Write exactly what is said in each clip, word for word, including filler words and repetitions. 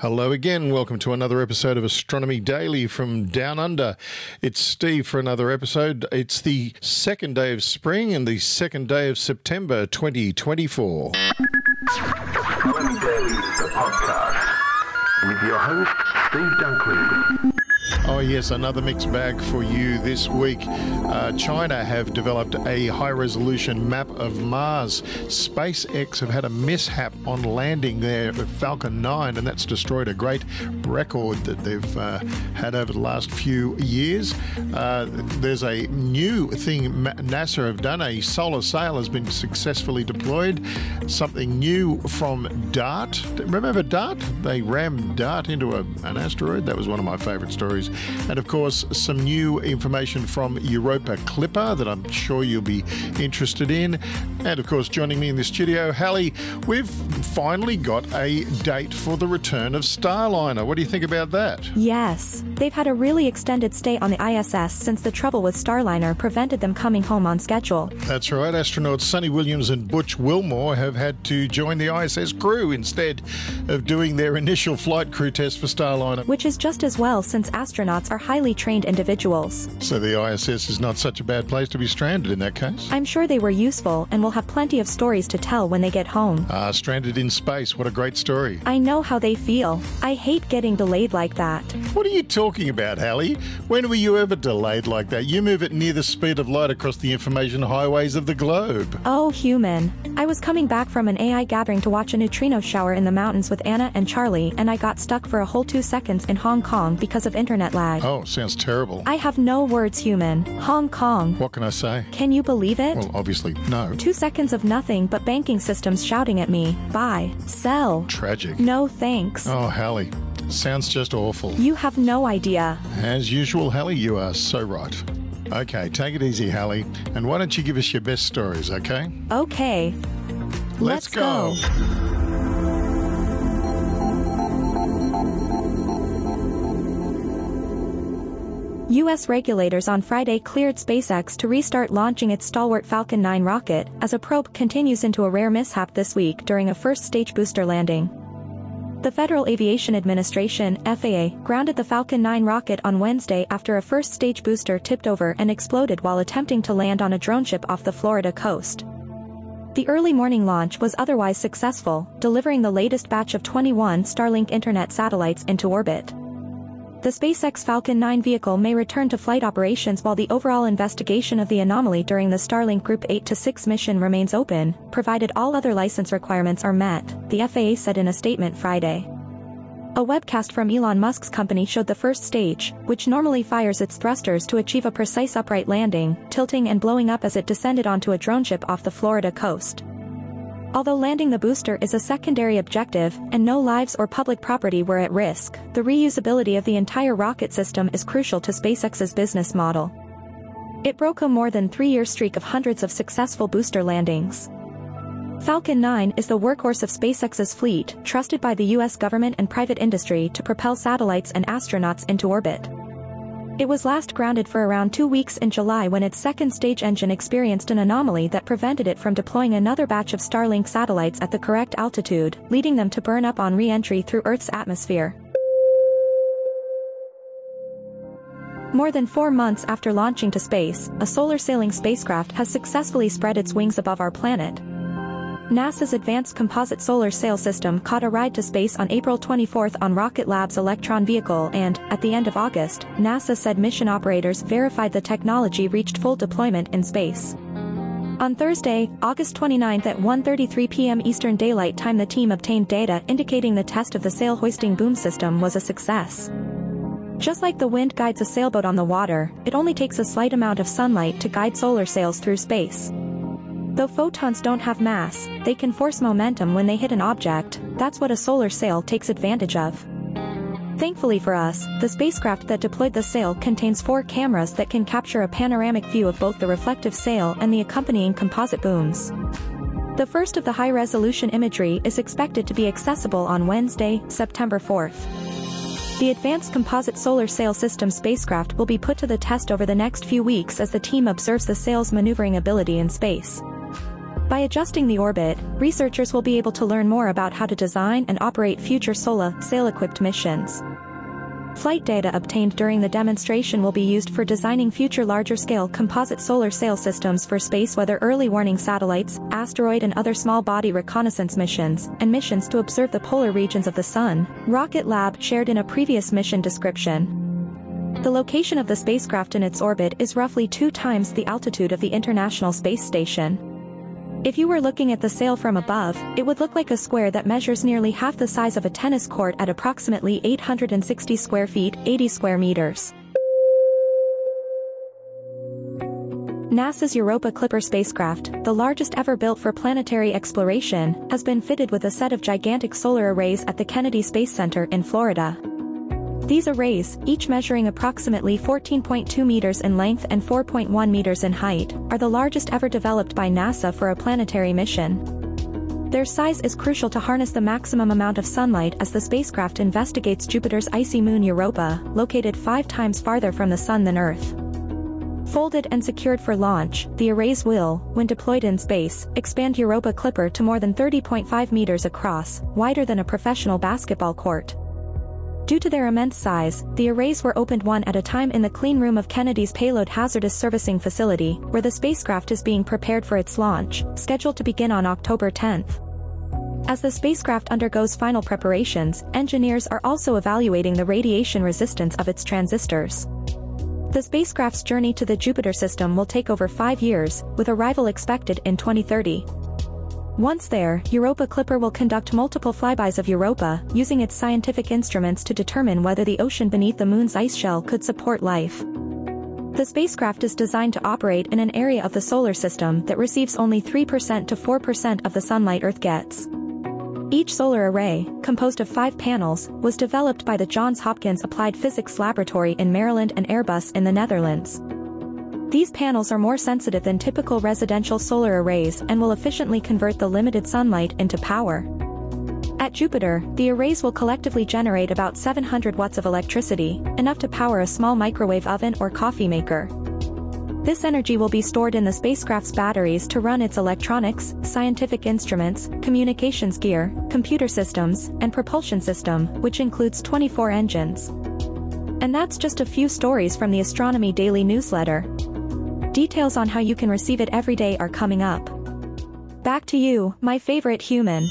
Hello again. Welcome to another episode of Astronomy Daily from Down Under. It's Steve for another episode. It's the second day of spring and the second day of September twenty twenty-four. Astronomy Daily is a podcast with your host, Steve Dunkley. Oh yes, another mixed bag for you this week. Uh, China have developed a high-resolution map of Mars. SpaceX have had a mishap on landing their Falcon nine, and that's destroyed a great record that they've uh, had over the last few years. Uh, there's a new thing NASA have done. A solar sail has been successfully deployed. Something new from DART. Remember DART? They rammed DART into a, an asteroid. That was one of my favourite stories. And of course, some new information from Europa Clipper that I'm sure you'll be interested in. And of course, joining me in the studio, Hallie, we've finally got a date for the return of Starliner. What do you think about that? Yes, they've had a really extended stay on the I S S since the trouble with Starliner prevented them coming home on schedule. That's right. Astronauts Sunny Williams and Butch Wilmore have had to join the I S S crew instead of doing their initial flight crew test for Starliner. Which is just as well, since astronauts Astronauts are highly trained individuals. So the I S S is not such a bad place to be stranded in that case? I'm sure they were useful and will have plenty of stories to tell when they get home. Ah, stranded in space. What a great story. I know how they feel. I hate getting delayed like that. What are you talking about, Hallie? When were you ever delayed like that? You move at near the speed of light across the information highways of the globe. Oh, human. I was coming back from an A I gathering to watch a neutrino shower in the mountains with Anna and Charlie, and I got stuck for a whole two seconds in Hong Kong because of internet lag. Oh, sounds terrible. I have no words, human. Hong Kong. What can I say? Can you believe it? Well, obviously, no. Two seconds of nothing but banking systems shouting at me. Buy. Sell. Tragic. No thanks. Oh, Hallie. Sounds just awful. You have no idea. As usual, Hallie, you are so right. Okay, take it easy, Hallie. And why don't you give us your best stories, okay? Okay. Let's, Let's go. go. U S regulators on Friday cleared SpaceX to restart launching its stalwart Falcon nine rocket, as a probe continues into a rare mishap this week during a first-stage booster landing. The Federal Aviation Administration (F A A) grounded the Falcon nine rocket on Wednesday after a first-stage booster tipped over and exploded while attempting to land on a drone ship off the Florida coast. The early morning launch was otherwise successful, delivering the latest batch of twenty-one Starlink Internet satellites into orbit. The SpaceX Falcon nine vehicle may return to flight operations while the overall investigation of the anomaly during the Starlink Group eight to six mission remains open, provided all other license requirements are met, the F A A said in a statement Friday. A webcast from Elon Musk's company showed the first stage, which normally fires its thrusters to achieve a precise upright landing, tilting and blowing up as it descended onto a drone ship off the Florida coast. Although landing the booster is a secondary objective, and no lives or public property were at risk, the reusability of the entire rocket system is crucial to SpaceX's business model. It broke a more than three-year streak of hundreds of successful booster landings. Falcon nine is the workhorse of SpaceX's fleet, trusted by the U S government and private industry to propel satellites and astronauts into orbit. It was last grounded for around two weeks in July when its second stage engine experienced an anomaly that prevented it from deploying another batch of Starlink satellites at the correct altitude, leading them to burn up on re-entry through Earth's atmosphere. More than four months after launching to space, a solar sailing spacecraft has successfully spread its wings above our planet. NASA's Advanced Composite Solar Sail System caught a ride to space on April twenty-fourth on Rocket Lab's Electron vehicle and, at the end of August, NASA said mission operators verified the technology reached full deployment in space. On Thursday, August twenty-ninth at one thirty-three p m Eastern Daylight Time, the team obtained data indicating the test of the sail hoisting boom system was a success. Just like the wind guides a sailboat on the water, it only takes a slight amount of sunlight to guide solar sails through space. Though photons don't have mass, they can force momentum when they hit an object. That's what a solar sail takes advantage of. Thankfully for us, the spacecraft that deployed the sail contains four cameras that can capture a panoramic view of both the reflective sail and the accompanying composite booms. The first of the high-resolution imagery is expected to be accessible on Wednesday, September fourth. The Advanced Composite Solar Sail System spacecraft will be put to the test over the next few weeks as the team observes the sail's maneuvering ability in space. By adjusting the orbit, researchers will be able to learn more about how to design and operate future solar sail-equipped missions. Flight data obtained during the demonstration will be used for designing future larger-scale composite solar sail systems for space weather early warning satellites, asteroid and other small-body reconnaissance missions, and missions to observe the polar regions of the Sun, Rocket Lab shared in a previous mission description. The location of the spacecraft in its orbit is roughly two times the altitude of the International Space Station. If you were looking at the sail from above, it would look like a square that measures nearly half the size of a tennis court at approximately eight hundred sixty square feet, eighty square meters. NASA's Europa Clipper spacecraft, the largest ever built for planetary exploration, has been fitted with a set of gigantic solar arrays at the Kennedy Space Center in Florida. These arrays, each measuring approximately fourteen point two meters in length and four point one meters in height, are the largest ever developed by NASA for a planetary mission. Their size is crucial to harness the maximum amount of sunlight as the spacecraft investigates Jupiter's icy moon Europa, located five times farther from the Sun than Earth. Folded and secured for launch, the arrays will, when deployed in space, expand Europa Clipper to more than thirty point five meters across, wider than a professional basketball court. Due to their immense size, the arrays were opened one at a time in the clean room of Kennedy's Payload Hazardous Servicing Facility, where the spacecraft is being prepared for its launch, scheduled to begin on October tenth. As the spacecraft undergoes final preparations, engineers are also evaluating the radiation resistance of its transistors. The spacecraft's journey to the Jupiter system will take over five years, with arrival expected in twenty thirty. Once there, Europa Clipper will conduct multiple flybys of Europa, using its scientific instruments to determine whether the ocean beneath the moon's ice shell could support life. The spacecraft is designed to operate in an area of the solar system that receives only three percent to four percent of the sunlight Earth gets. Each solar array, composed of five panels, was developed by the Johns Hopkins Applied Physics Laboratory in Maryland and Airbus in the Netherlands. These panels are more sensitive than typical residential solar arrays and will efficiently convert the limited sunlight into power. At Jupiter, the arrays will collectively generate about seven hundred watts of electricity, enough to power a small microwave oven or coffee maker. This energy will be stored in the spacecraft's batteries to run its electronics, scientific instruments, communications gear, computer systems, and propulsion system, which includes twenty-four engines. And that's just a few stories from the Astronomy Daily newsletter. Details on how you can receive it every day are coming up. Back to you, my favorite human.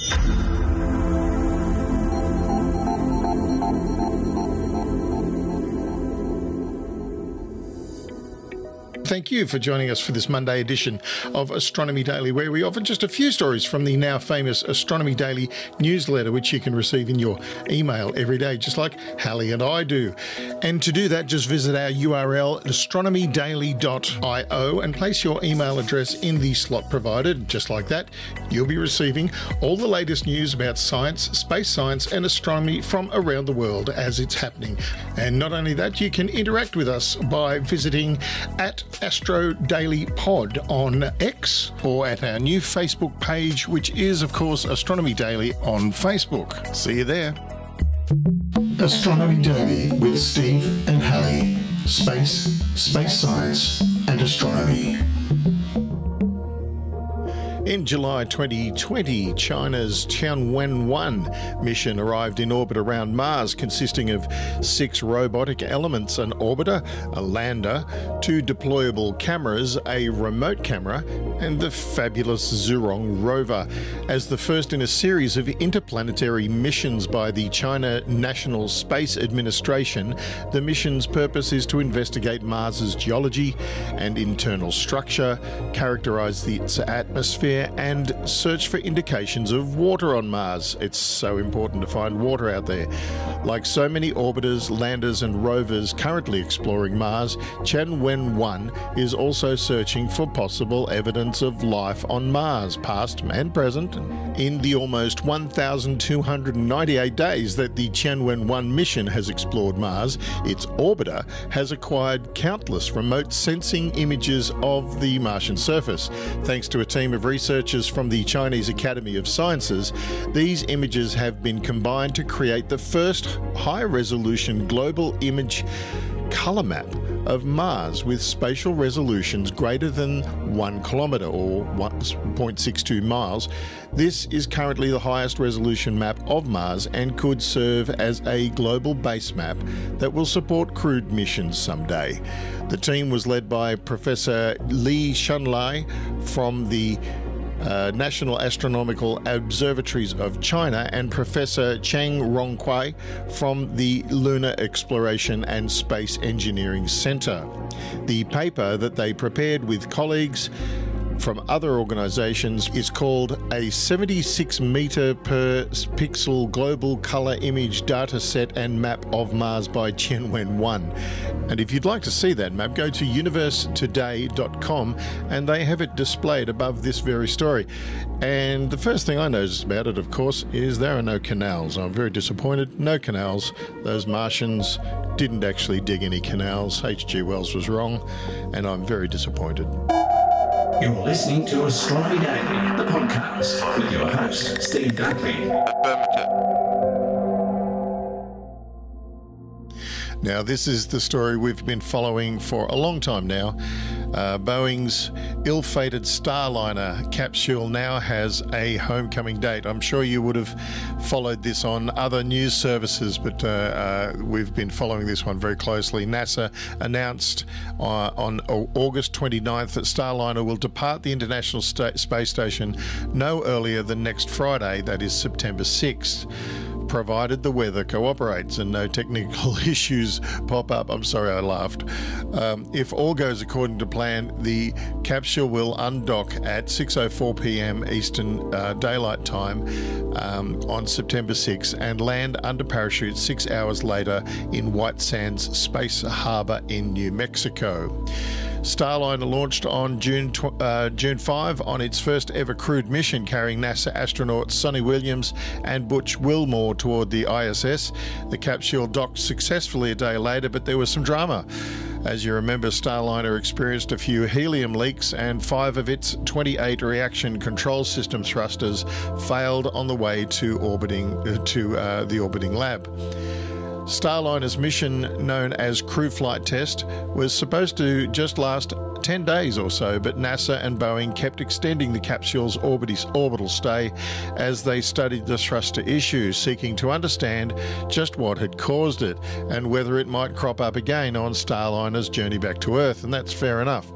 Thank you for joining us for this Monday edition of Astronomy Daily, where we offer just a few stories from the now famous Astronomy Daily newsletter, which you can receive in your email every day, just like Hallie and I do. And to do that, just visit our U R L, astronomy daily dot i o, and place your email address in the slot provided. Just like that, you'll be receiving all the latest news about science, space science, and astronomy from around the world as it's happening. And not only that, you can interact with us by visiting at Astro Daily Pod on X, or at our new Facebook page, which is, of course, Astronomy Daily on Facebook. See you there. Astronomy Daily with Steve and Hallie. Space, space science, and astronomy. In July twenty twenty, China's Tianwen one mission arrived in orbit around Mars, consisting of six robotic elements, an orbiter, a lander, two deployable cameras, a remote camera, and the fabulous Zhurong rover, as the first in a series of interplanetary missions by the China National Space Administration. The mission's purpose is to investigate Mars's geology and internal structure, characterize its atmosphere, and search for indications of water on Mars. It's so important to find water out there. Like so many orbiters, landers and rovers currently exploring Mars, Tianwen one is also searching for possible evidence of life on Mars, past and present. In the almost one thousand two hundred ninety-eight days that the Tianwen one mission has explored Mars, its orbiter has acquired countless remote sensing images of the Martian surface. Thanks to a team of researchers from the Chinese Academy of Sciences, these images have been combined to create the first high-resolution global image color map of Mars with spatial resolutions greater than one kilometer or one point six two miles. This is currently the highest resolution map of Mars and could serve as a global base map that will support crewed missions someday. The team was led by Professor Li Shunlai from the Uh, National Astronomical Observatories of China and Professor Chang Ronghui from the Lunar Exploration and Space Engineering Center. The paper that they prepared with colleagues from other organizations is called a seventy-six meter per pixel global color image data set and map of Mars by Tianwen one. And if you'd like to see that map, go to universe today dot com and they have it displayed above this very story. And the first thing I noticed about it, of course, is there are no canals. I'm very disappointed. No canals. Those Martians didn't actually dig any canals. H G Wells was wrong, and I'm very disappointed. You're listening to Astronomy Daily, the podcast, with your host, Steve Dunkley. Now, this is the story we've been following for a long time now. Uh, Boeing's ill-fated Starliner capsule now has a homecoming date. I'm sure you would have followed this on other news services, but uh, uh, we've been following this one very closely. NASA announced uh, on August twenty-ninth that Starliner will depart the International Sta- Space Station no earlier than next Friday, that is September sixth. Provided the weather cooperates and no technical issues pop up. I'm sorry I laughed. Um, if all goes according to plan, the capsule will undock at six oh four p m Eastern uh, Daylight Time um, on September sixth and land under parachute six hours later in White Sands Space Harbor in New Mexico. Starliner launched on June five on its first ever crewed mission, carrying NASA astronauts Sunny Williams and Butch Wilmore toward the I S S. The capsule docked successfully a day later, but there was some drama. As you remember, Starliner experienced a few helium leaks and five of its twenty-eight reaction control system thrusters failed on the way to orbiting uh, to uh, the orbiting lab. Starliner's mission, known as Crew Flight Test, was supposed to just last ten days or so, but NASA and Boeing kept extending the capsule's orbital stay as they studied the thruster issue, seeking to understand just what had caused it and whether it might crop up again on Starliner's journey back to Earth, and that's fair enough.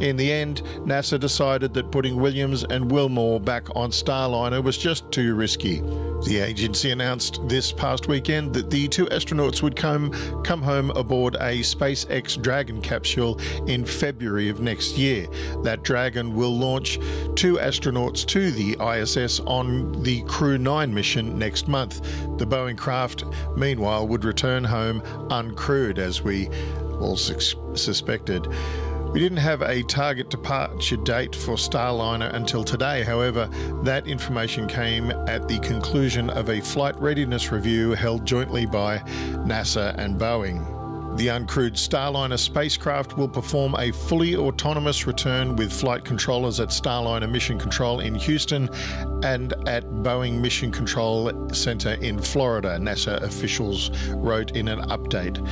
In the end, NASA decided that putting Williams and Wilmore back on Starliner was just too risky. The agency announced this past weekend that the two astronauts would come, come home aboard a SpaceX Dragon capsule in February of next year. That Dragon will launch two astronauts to the I S S on the Crew nine mission next month. The Boeing craft, meanwhile, would return home uncrewed, as we all sus- suspected. We didn't have a target departure date for Starliner until today. However, that information came at the conclusion of a flight readiness review held jointly by NASA and Boeing. The uncrewed Starliner spacecraft will perform a fully autonomous return with flight controllers at Starliner Mission Control in Houston and at Boeing Mission Control Center in Florida, NASA officials wrote in an update.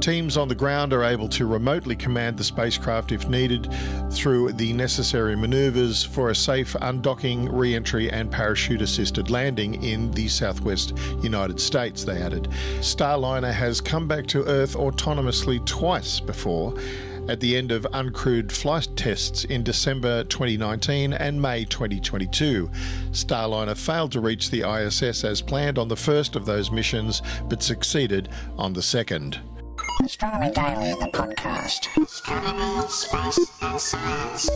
Teams on the ground are able to remotely command the spacecraft if needed through the necessary maneuvers for a safe undocking, re-entry and parachute-assisted landing in the southwest United States, they added. Starliner has come back to Earth autonomously twice before, at the end of uncrewed flight tests in December twenty nineteen and May twenty twenty-two. Starliner failed to reach the I S S as planned on the first of those missions, but succeeded on the second. Astronomy Daily, the podcast. Astronomy, space, and science.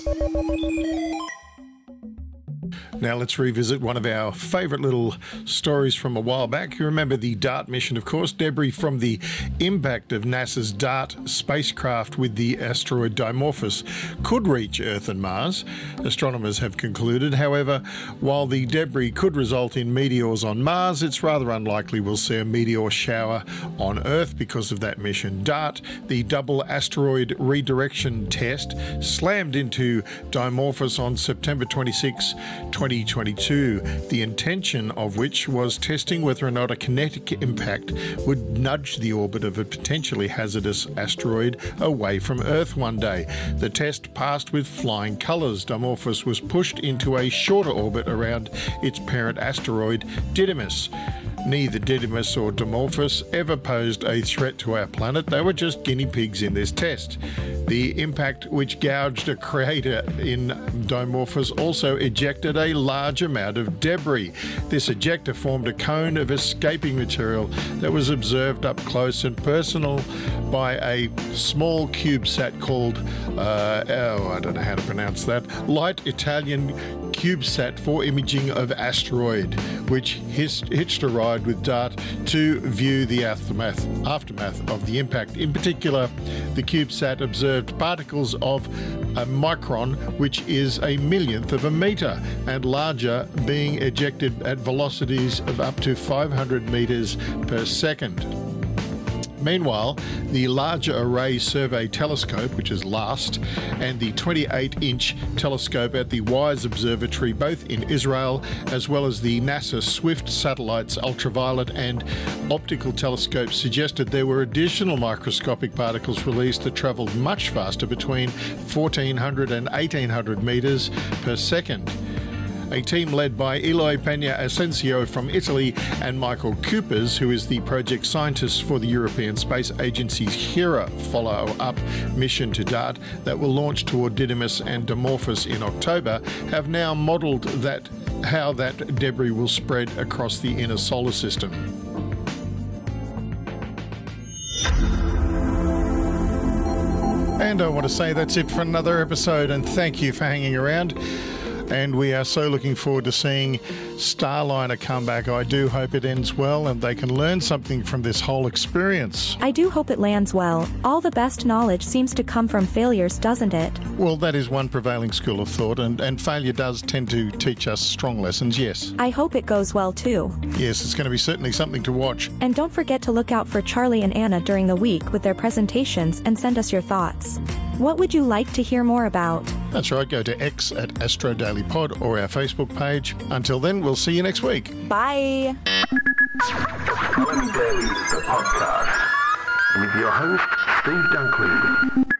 Now let's revisit one of our favourite little stories from a while back. You remember the DART mission, of course. Debris from the impact of NASA's DART spacecraft with the asteroid Dimorphos could reach Earth and Mars, astronomers have concluded. However, while the debris could result in meteors on Mars, it's rather unlikely we'll see a meteor shower on Earth because of that mission. DART, the double asteroid redirection test, slammed into Dimorphos on September twenty-sixth, twenty twenty twenty-two, the intention of which was testing whether or not a kinetic impact would nudge the orbit of a potentially hazardous asteroid away from Earth one day. The test passed with flying colours. Dimorphos was pushed into a shorter orbit around its parent asteroid, Didymos. Neither Didymos or Dimorphos ever posed a threat to our planet. They were just guinea pigs in this test. The impact, which gouged a crater in Dimorphos, also ejected a large amount of debris. This ejector formed a cone of escaping material that was observed up close and personal by a small CubeSat called, uh, oh, I don't know how to pronounce that, Light Italian CubeSat for Imaging of Asteroid, which hissed, hitched a ride with DART to view the aftermath, aftermath of the impact. In particular, the CubeSat observed particles of a micron, which is a millionth of a metre, and larger, being ejected at velocities of up to five hundred metres per second. Meanwhile, the Larger Array Survey Telescope, which is LAST, and the twenty-eight inch telescope at the Wise Observatory, both in Israel, as well as the NASA SWIFT satellites, ultraviolet and optical telescopes, suggested there were additional microscopic particles released that travelled much faster, between fourteen hundred and eighteen hundred metres per second. A team led by Eloy Pena Asensio from Italy and Michael Coopers, who is the project scientist for the European Space Agency's HERA follow-up mission to DART that will launch toward Didymos and Dimorphos in October, have now modelled that, how that debris will spread across the inner solar system. And I want to say that's it for another episode, and thank you for hanging around. And we are so looking forward to seeing Starliner come back. I do hope it ends well and they can learn something from this whole experience. I do hope it lands well. All the best knowledge seems to come from failures, doesn't it? Well, that is one prevailing school of thought, and, and failure does tend to teach us strong lessons, yes. I hope it goes well too. Yes, it's going to be certainly something to watch. And don't forget to look out for Charlie and Anna during the week with their presentations, and send us your thoughts. What would you like to hear more about? That's right, go to X at Astro Daily Pod or our Facebook page. Until then, we'll see you next week. Bye. Astronomy Daily, the podcast, with your host, Steve Dunkley.